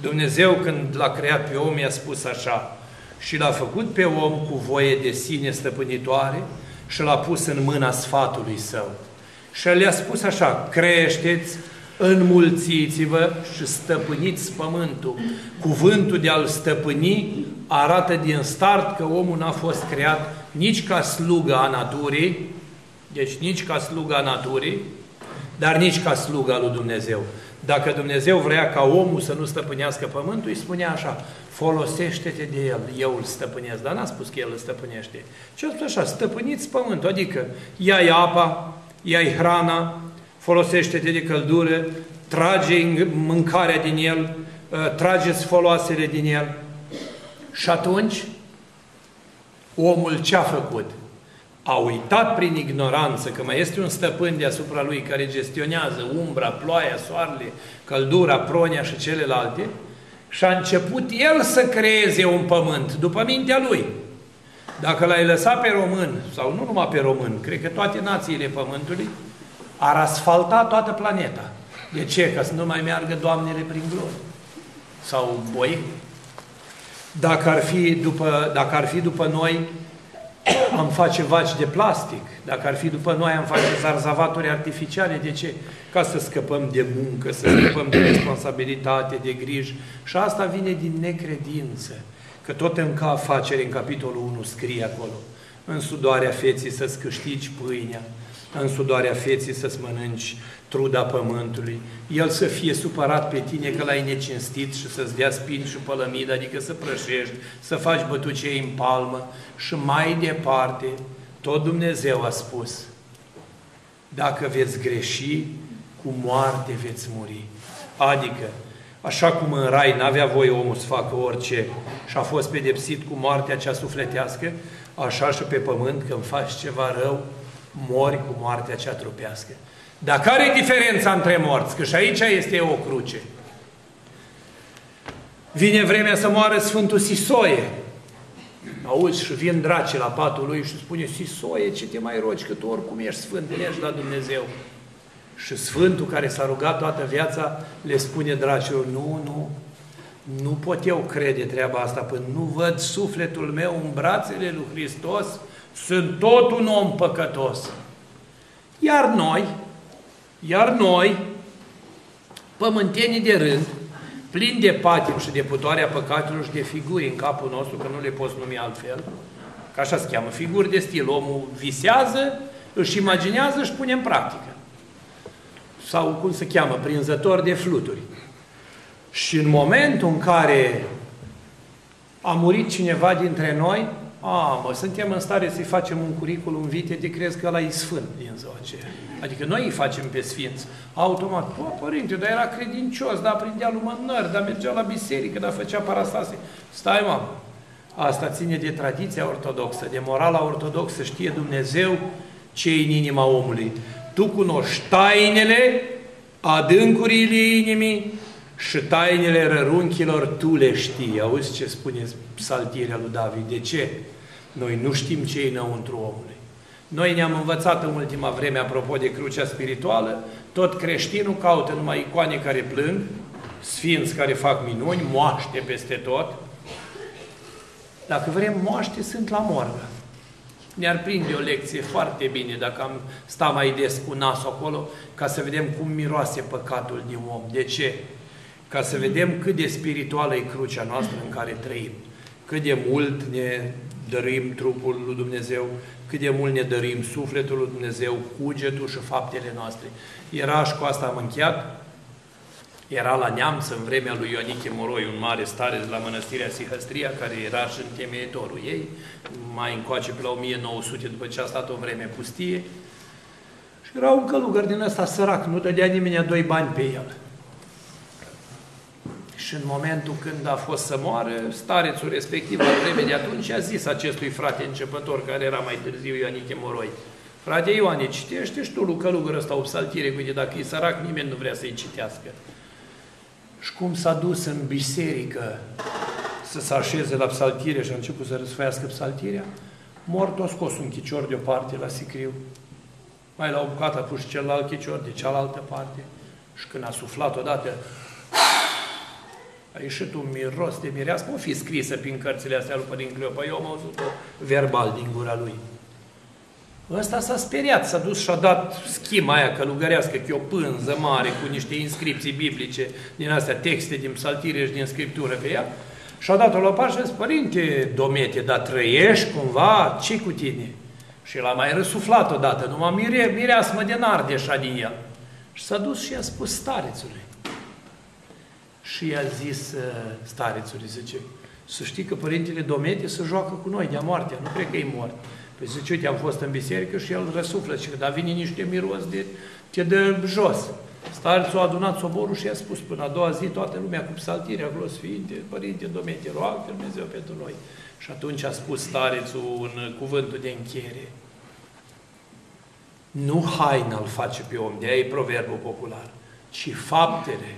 Dumnezeu când l-a creat pe om i-a spus așa. Și l-a făcut pe om cu voie de sine stăpânitoare și l-a pus în mâna sfatului său. Și le-a spus așa, creșteți, înmulțiți-vă și stăpâniți pământul. Cuvântul de a-l stăpâni arată din start că omul n-a fost creat nici ca sluga a naturii, deci nici ca sluga a naturii, dar nici ca sluga lui Dumnezeu. Dacă Dumnezeu vrea ca omul să nu stăpânească pământul, îi spunea așa, folosește-te de el, eu îl stăpânesc. Dar n-a spus că el îl stăpânește. Și a spus așa, stăpâniți pământul, adică ia-i apa, ia-i hrana, folosește-te de căldură, trage mâncarea din el, trageți foloasele din el. Și atunci, omul ce-a făcut? A uitat prin ignoranță că mai este un stăpân deasupra lui care gestionează umbra, ploaia, soarele, căldura, pronia și celelalte și a început el să creeze un pământ după mintea lui. Dacă l-ai lăsat pe român, sau nu numai pe român, cred că toate națiile pământului, ar asfalta toată planeta. De ce? Ca să nu mai meargă doamnele prin glorie. Sau boi. Dacă ar fi după, dacă ar fi după noi, am face vaci de plastic. Dacă ar fi după noi, am face zarzavaturi artificiale. De ce? Ca să scăpăm de muncă, să scăpăm de responsabilitate, de griji. Și asta vine din necredință. Că tot în ca afacere, în capitolul unu, scrie acolo. În sudoarea feții să-ți câștigi pâinea, în sudoarea feții să-ți mănânci truda pământului, el să fie supărat pe tine că l-ai necinstit și să-ți dea spin și pălămid, adică să prășești, să faci bătucei în palmă și mai departe, tot Dumnezeu a spus, dacă veți greși, cu moarte veți muri. Adică, așa cum în rai n-avea voie omul să facă orice și a fost pedepsit cu moartea cea sufletească, așa și pe pământ, când faci ceva rău, mori cu moartea cea trupească. Dar care e diferența între morți? Că și aici este o cruce. Vine vremea să moară Sfântul Sisoie. Auzi, și vin draci la patul lui și spune, Sisoie, ce te mai rogi, că tu oricum ești sfânt, ești la Dumnezeu. Și Sfântul care s-a rugat toată viața le spune dracilor, nu, nu, nu pot eu crede treaba asta, până nu văd sufletul meu în brațele lui Hristos, sunt tot un om păcătos. Iar noi, iar noi, pământenii de rând, plini de patim și de putoarea păcatelor și de figuri în capul nostru, că nu le poți numi altfel, că așa se cheamă, figuri de stil, omul visează, își imaginează și pune în practică. Sau, cum se cheamă, prinzător de fluturi. Și în momentul în care a murit cineva dintre noi, a, mă, suntem în stare să-i facem un curriculum vitae de crezi că ăla-i sfânt din ziua aceea. Adică noi îi facem pe sfinți. Automat, bă, părinte, dar era credincios, dar prindea lumânări, dar mergea la biserică, dar făcea parastase. Stai, mamă, asta ține de tradiția ortodoxă, de morala ortodoxă, știe Dumnezeu ce e în inima omului. Tu cunoști tainele, adâncurile inimii și tainele rărunchilor tu le știi. Auzi ce spune psaltirea lui David. De ce? Noi nu știm ce e înăuntru omului. Noi ne-am învățat în ultima vreme, apropo de crucea spirituală, tot creștinul caută numai icoane care plâng, sfinți care fac minuni, moaște peste tot. Dacă vrem moaște, sunt la morgă. Ne-ar prinde o lecție foarte bine dacă am sta mai des cu nasul acolo, ca să vedem cum miroase păcatul din om. De ce? Ca să vedem cât de spirituală e crucea noastră în care trăim. Cât de mult ne dăruim trupul lui Dumnezeu, cât de mult ne dăruim sufletul lui Dumnezeu, cugetul și faptele noastre. Era, și cu asta am încheiat, era la Neamț în vremea lui Ioniche Moroi, un mare stareț la mănăstirea Sihăstria, care era și întemeitorul ei, mai încoace pe la o mie nouă sute, după ce a stat o vreme pustie. Și era un călugăr din ăsta sărac, nu dădea nimeni doi bani pe el. Și în momentul când a fost să moară, starețul respectiv, la vreme de atunci, a zis acestui frate începător, care era mai târziu Ioniche Moroi, frate Ioane, citește și tu, lucălugărul ăsta, o psaltire, uite, dacă e sărac, nimeni nu vrea să-i citească. Și cum s-a dus în biserică să se așeze la psaltire și a început să răsfăiască psaltirea, mort o scos un chicior deoparte la sicriu, mai la o bucată a pus celălalt chicior de cealaltă parte și când a suflat odată, a ieșit un miros de mireasmă, o fi scrisă prin cărțile astea lui Părinte Cleopa, eu am auzit-o verbal din gura lui. Ăsta s-a speriat, s-a dus și a dat schima aia călugărească, că e o pânză mare cu niște inscripții biblice din astea, texte din psaltire și din scriptură pe ea, și a dat-o la par și a zis, Părinte Domete, dar trăiești cumva? Ce cu tine? Și l-a mai răsuflat odată, numai mire, mireasmă de nardeșa din el. Și s-a dus și i-a spus starețului. Și i-a zis starețului, zice, să știi că Părintele Domete se joacă cu noi de-a moartea, nu cred că e mort. Păi zice, uite, am fost în biserică și el răsuflă, și dar vine niște miros de te dă jos. Starețul a adunat soborul și i-a spus până a doua zi toată lumea cu psaltire, acolo, Sfinte, Părinte Domete, roagă Dumnezeu pentru noi. Și atunci a spus starețul în cuvântul de încheiere, nu haina îl face pe om, de-aia e proverbul popular, ci faptele.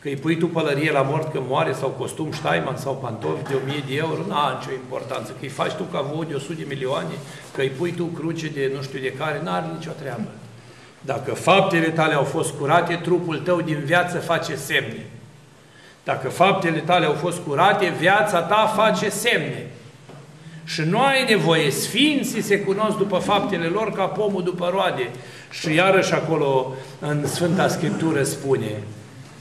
Că îi pui tu pălărie la mort că moare, sau costum Steinman, sau pantofi de o mie de euro, n-a nicio importanță. Că îi faci tu cavou de o sută de milioane, că îi pui tu cruce de nu știu de care, n-are nicio treabă. Dacă faptele tale au fost curate, trupul tău din viață face semne. Dacă faptele tale au fost curate, viața ta face semne. Și nu ai nevoie. Sfinții se cunosc după faptele lor ca pomul după roade. Și iarăși acolo în Sfânta Scriptură spune,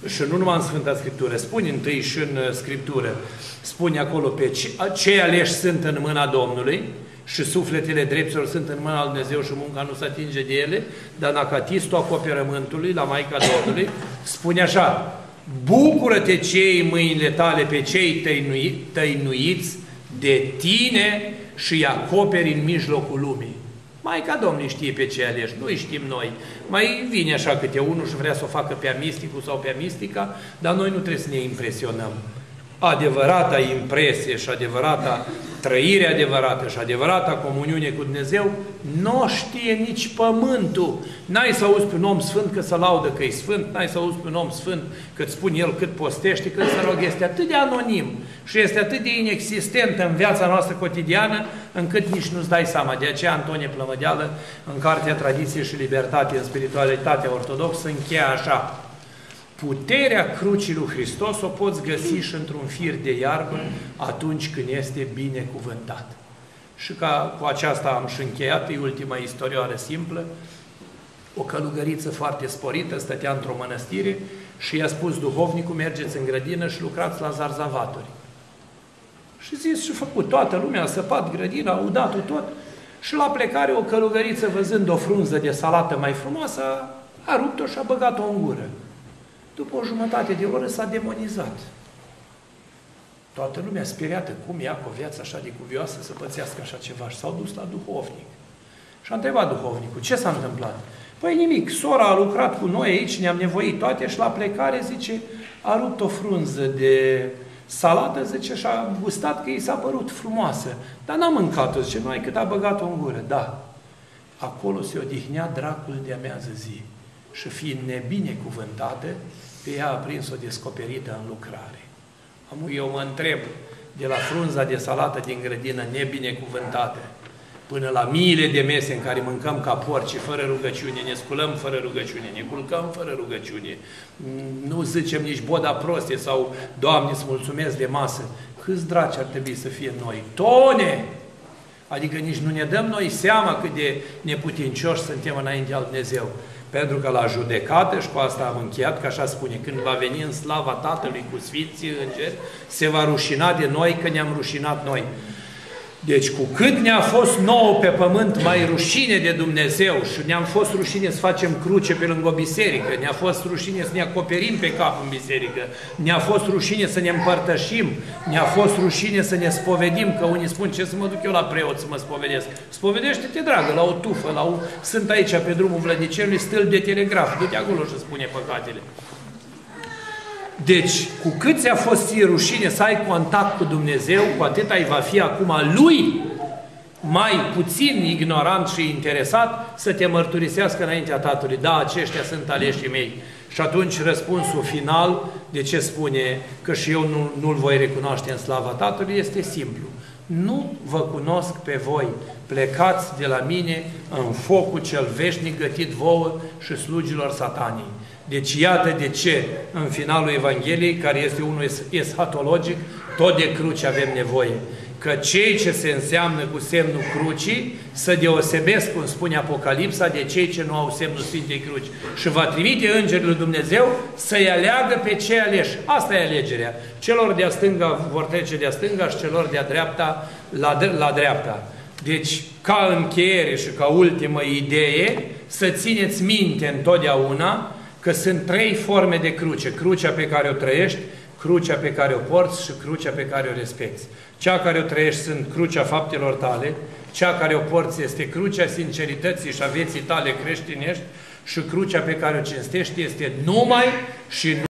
și nu numai în Sfânta Scriptură, spune întâi și în Scriptură, spune acolo pe cei aleși sunt în mâna Domnului și sufletele drepților sunt în mâna lui Dumnezeu și munca nu se atinge de ele, dar în acatistul acoperământului la Maica Domnului spune așa: bucură-te cei mâinile tale pe cei tăinui, tăinuiți de tine și-i acoperi în mijlocul lumii. Maica Domnului știe pe ce aleși, nu-i știm noi. Mai vine așa câte unul și vrea să o facă pe-a misticul sau pe-a mistica, dar noi nu trebuie să ne impresionăm. Adevărata impresie și adevărata trăire adevărată și adevărata comuniune cu Dumnezeu nu știe nici pământul. N-ai să auzi pe un om sfânt că se laudă că e sfânt, n-ai să auzi pe un om sfânt că îți spune el cât postește, cât se rog. Este atât de anonim și este atât de inexistent în viața noastră cotidiană, încât nici nu-ți dai seama. De aceea Antonie Plămădeală, în cartea Tradiție și Libertate în Spiritualitatea Ortodoxă, încheie așa: puterea crucii lui Hristos o poți găsi și într-un fir de iarbă atunci când este binecuvântat. Și ca cu aceasta am și încheiat, e ultima istorioară simplă. O călugăriță foarte sporită stătea într-o mănăstire și i-a spus duhovnicul: mergeți în grădină și lucrați la zarzavaturi. Și zis și făcut, toată lumea a săpat grădina, a udat-o tot, și la plecare o călugăriță, văzând o frunză de salată mai frumoasă, a rupt-o și a băgat-o în gură. După o jumătate de oră s-a demonizat. Toată lumea speriată, cum ia cu o viață așa de cuvioasă să pățească așa ceva. Și s-au dus la duhovnic. Și a întrebat duhovnicul: ce s-a întâmplat? Păi nimic, sora a lucrat cu noi aici, ne-am nevoit toate și la plecare, zice, a rupt o frunză de salată, zice, și a gustat că i s-a părut frumoasă. Dar n-a mâncat-o, zice, numai cât a băgat-o în gură. Da, acolo se odihnea dracul de-a mează zi. Și fiind nebinecuvântată, pe ea a prins-o descoperită în lucrare. Amu, eu mă întreb, de la frunza de salată din grădină nebinecuvântată până la miile de mese în care mâncăm ca porci fără rugăciune, ne sculăm fără rugăciune, ne culcăm fără rugăciune, nu zicem nici boda proste sau Doamne, îți mulțumesc de masă, câți draci ar trebui să fie noi? Tone! Adică nici nu ne dăm noi seama cât de neputincioși suntem înaintea lui Dumnezeu. Pentru că la judecată, și cu asta am încheiat, că așa spune, când va veni în slava Tatălui cu Sfinții Îngeri, se va rușina de noi că ne-am rușinat noi. Deci cu cât ne-a fost nouă pe pământ mai rușine de Dumnezeu și ne-am fost rușine să facem cruce pe lângă o biserică, ne-a fost rușine să ne acoperim pe cap în biserică, ne-a fost rușine să ne împărtășim, ne-a fost rușine să ne spovedim, că unii spun ce să mă duc eu la preot să mă spovedesc. Spovedește-te, dragă, la o tufă, la o... sunt aici pe drumul Vlădicelui, stâlp de telegraf, du-te acolo și spune păcatele. Deci, cu cât ți-a fost ție rușine să ai contact cu Dumnezeu, cu atât ai va fi acum Lui mai puțin ignorant și interesat să te mărturisească înaintea Tatălui. Da, aceștia sunt aleșii mei. Și atunci răspunsul final, de ce spune că și eu nu, nu-L voi recunoaște în slava Tatălui, este simplu. Nu vă cunosc pe voi. Plecați de la mine în focul cel veșnic gătit vouă și slugilor Satanii. Deci iată de ce în finalul Evangheliei, care este unul eschatologic, tot de cruce avem nevoie. Că cei ce se înseamnă cu semnul crucii să deosebesc, cum spune Apocalipsa, de cei ce nu au semnul Sfintei Cruci. Și va trimite Îngerul lui Dumnezeu să-i aleagă pe cei aleși. Asta e alegerea. Celor de-a stânga vor trece de-a stânga și celor de-a dreapta la, de la dreapta. Deci, ca încheiere și ca ultimă idee, să țineți minte întotdeauna că sunt trei forme de cruce. Crucea pe care o trăiești, crucea pe care o porți și crucea pe care o respecti. Cea care o trăiești sunt crucea faptelor tale, cea care o porți este crucea sincerității și a vieții tale creștinești și crucea pe care o cinstești este numai și numai